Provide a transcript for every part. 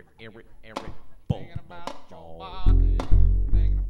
Thinking about your body, thinking about your face.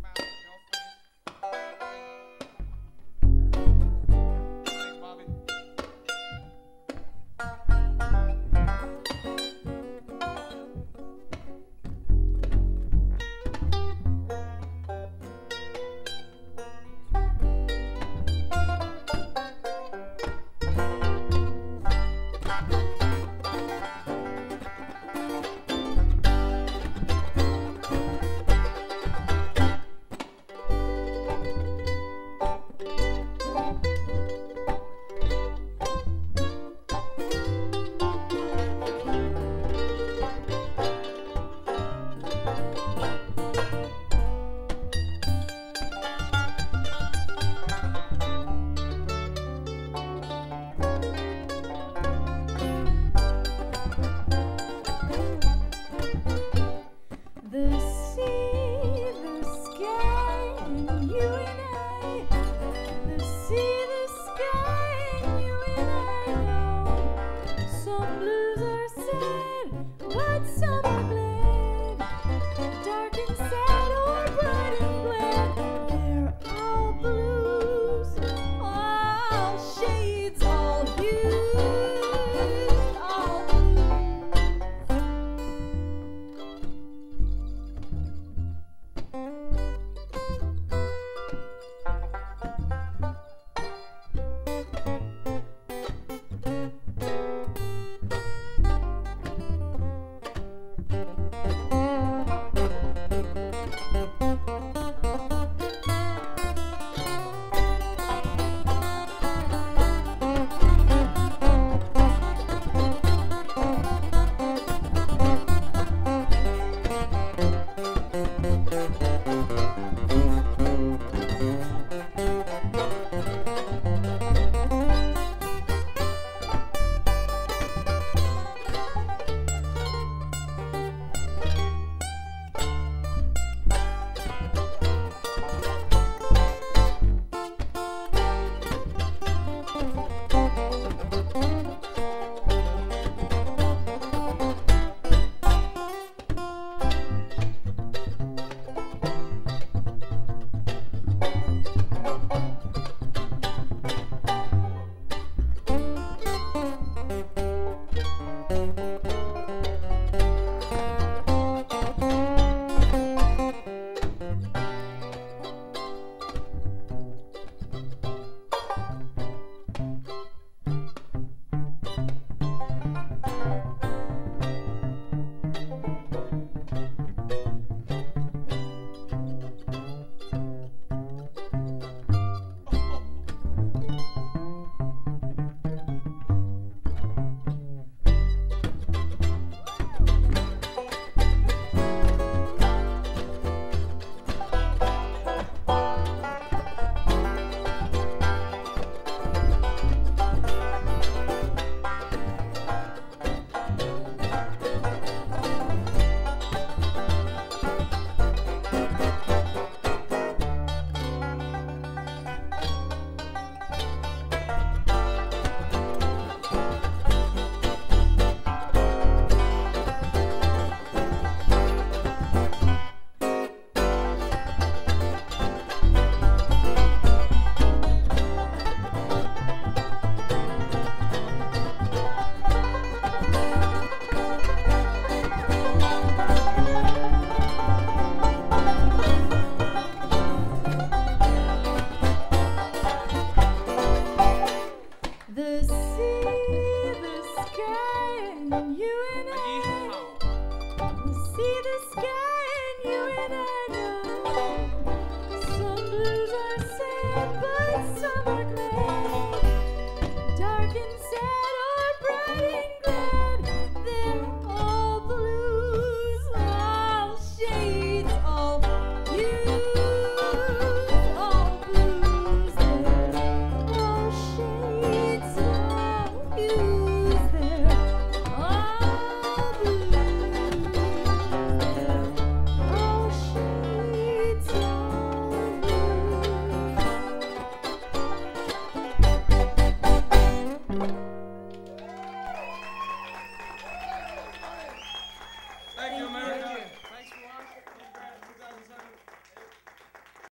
Thanks, Bobby.